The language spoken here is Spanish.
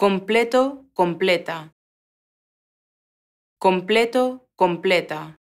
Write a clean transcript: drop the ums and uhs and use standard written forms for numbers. Completo, completa. Completo, completa.